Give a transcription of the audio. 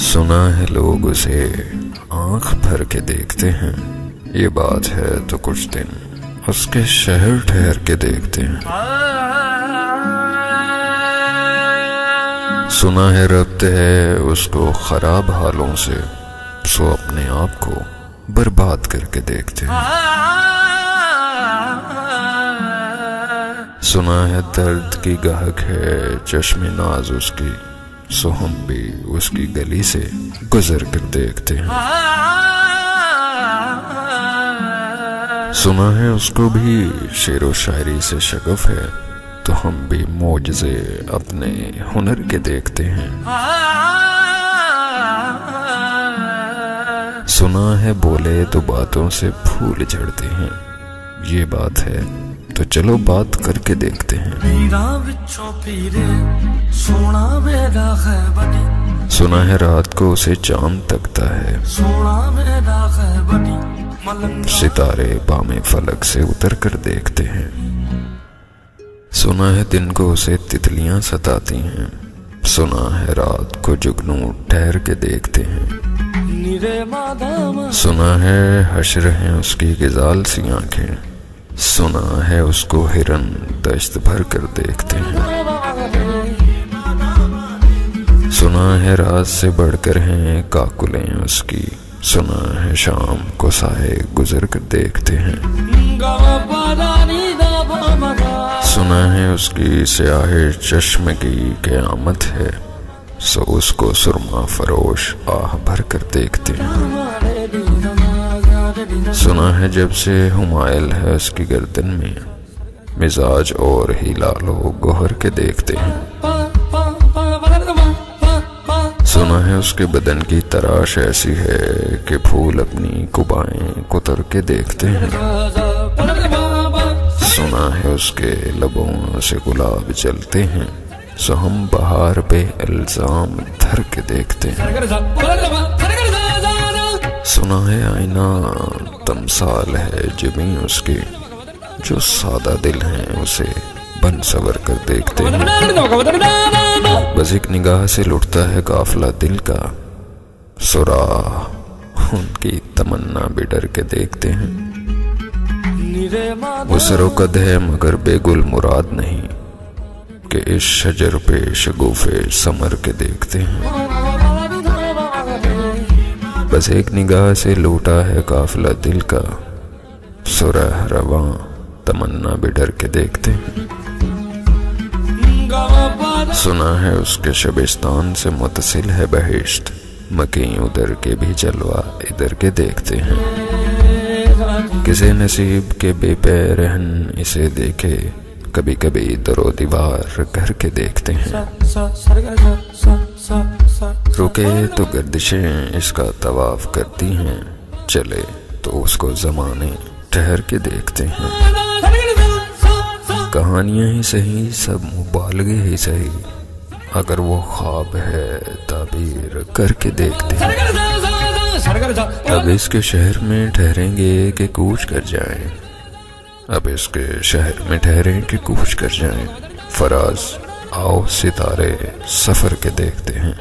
सुना है लोग उसे आंख भर के देखते हैं। ये बात है तो कुछ दिन उसके शहर ठहर के देखते हैं। सुना है रब्त है उसको खराब हालों से, सो अपने आप को बर्बाद करके देखते हैं। सुना है दर्द की गाहक है चश्मे नाज उसकी, सो हम भी उसकी गली से गुजर कर देखते हैं। सुना है उसको भी शेर व शायरी से शगफ है, तो हम भी मौजज़े अपने हुनर के देखते हैं। सुना है बोले तो बातों से फूल झड़ते हैं। ये बात है तो चलो बात करके देखते हैं। सुना है रात को उसे चांद तकता है, सितारे बामे फलक से उतर कर देखते हैं। सुना है दिन को उसे तितलियां सताती हैं। सुना है रात को जुगनू ठहर के देखते हैं। सुना है हश्र है उसकी गिजाल सी आंखें। सुना है उसको हिरन दश्त भर कर देखते हैं। सुना है रात से बढ़कर हैं काकुलें उसकी। सुना है शाम को साए गुजर कर देखते हैं। सुना है उसकी स्याहे चश्म की क़यामत है, सो उसको सुरमा फरोश आह भर कर देखते हैं। सुना है जब से हुमायल है उसकी गर्दन में, मिजाज और हिलालो गोहर के देखते हैं। सुना है उसके बदन की तराश ऐसी है कि फूल अपनी कुबाएं कुतर के देखते हैं। सुना है उसके लबों से गुलाब जलते हैं, सो हम बहार पे इल्जाम धर के देखते हैं। सुना है आईना तमसाल है जमी उसके, जो सादा दिल हैं उसे बन सवर कर देखते हैं। बस एक निगाह से लुटता है काफिला दिल का, सुरा उनकी तमन्ना भी डर के देखते हैं। वो सरोकद है मगर बेगुल मुराद नहीं, के इस शजर पे शगुफे समर के देखते हैं। बस एक निगाह से लूटा है काफिला दिल का, सुरह रवां तमन्ना भी डर के देखते हैं। सुना है उसके शबिस्तान से मुतसिल है बहिश्त, मकई उधर के भी जलवा इधर के देखते हैं। किसे नसीब के बेपैरहन इसे देखे, कभी कभी दरो दीवार घर के देखते हैं। रुके तो गर्दिशें इसका तवाफ करती हैं, चले तो उसको जमाने ठहर के देखते हैं। कहानियां ही सही सब मुबालगे ही सही, अगर वो ख्वाब है ताबीर करके देखते हैं। अब इसके शहर में ठहरेंगे कि कूच कर जाएं, अब इसके शहर में ठहरे कि कूच कर जाएं। फराज आओ सितारे सफर के देखते हैं।